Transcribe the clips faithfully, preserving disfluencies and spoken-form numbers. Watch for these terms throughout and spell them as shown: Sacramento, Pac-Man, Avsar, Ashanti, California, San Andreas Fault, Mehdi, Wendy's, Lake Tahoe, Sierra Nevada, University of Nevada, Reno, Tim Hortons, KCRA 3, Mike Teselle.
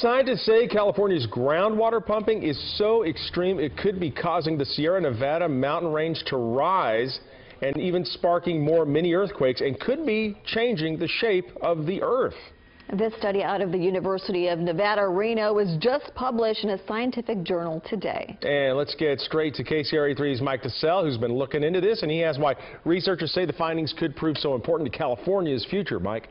scientists say California's groundwater pumping is so extreme it could be causing the Sierra Nevada mountain range to rise and even sparking more mini earthquakes and could be changing the shape of the earth. This study out of the University of Nevada, Reno was just published in a scientific journal today. And let's get straight to K C R A three's Mike Teselle, who's been looking into this, and he has why researchers say the findings could prove so important to California's future. Mike.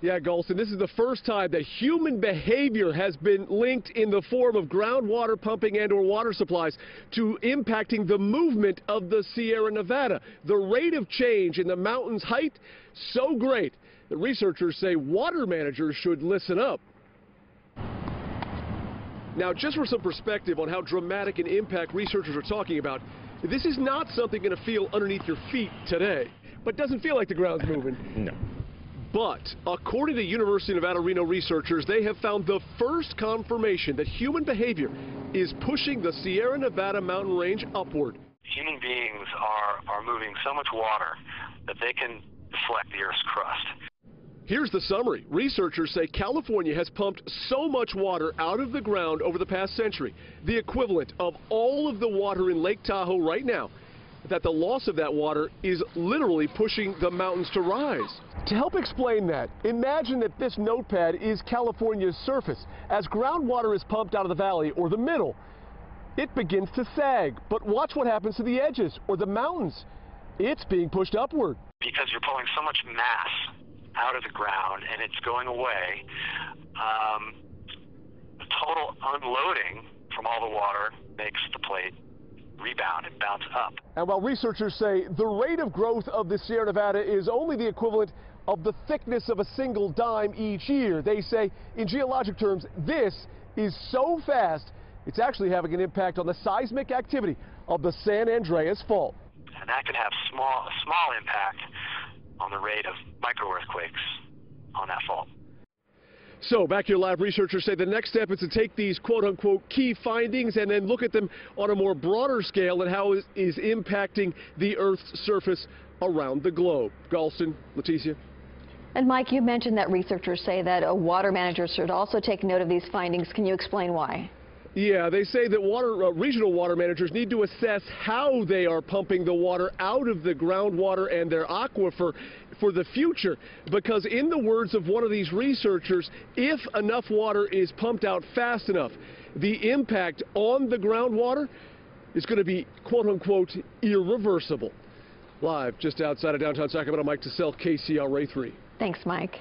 Yeah, Golston, this is the first time that human behavior has been linked in the form of groundwater pumping and or water supplies to impacting the movement of the Sierra Nevada. The rate of change in the mountain's height, so great. The researchers say water managers should listen up. Now, just for some perspective on how dramatic an impact researchers are talking about, this is not something going to feel underneath your feet today, but doesn't feel like the ground's moving. No. But according to University of Nevada, Reno researchers, they have found the first confirmation that human behavior is pushing the Sierra Nevada mountain range upward. Human beings are, are moving so much water that they can deflect the Earth's crust. Here's the summary. Researchers say California has pumped so much water out of the ground over the past century, the equivalent of all of the water in Lake Tahoe right now, that the loss of that water is literally pushing the mountains to rise. To help explain that, imagine that this notepad is California's surface. As groundwater is pumped out of the valley or the middle, it begins to sag. But watch what happens to the edges or the mountains. It's being pushed upward. Because you're pulling so much mass out of the ground and it's going away, um, the total unloading from all the water makes the plate rebound and bounce up. And while researchers say the rate of growth of the Sierra Nevada is only the equivalent of the thickness of a single dime each year, they say in geologic terms this is so fast it's actually having an impact on the seismic activity of the San Andreas Fault. And that could have small, a small impact on the rate of micro-earthquakes on that fault. So back here live, researchers say the next step is to take these quote-unquote key findings and then look at them on a more broader scale and how it is impacting the Earth's surface around the globe. Galston, Leticia. And Mike, you mentioned that researchers say that a water manager should also take note of these findings. Can you explain why? Yeah, they say that water, uh, regional water managers need to assess how they are pumping the water out of the groundwater and their aquifer for the future, because in the words of one of these researchers, if enough water is pumped out fast enough, the impact on the groundwater is going to be quote-unquote irreversible. Live just outside of downtown Sacramento, Mike Teselle, K C R A three. Thanks, Mike.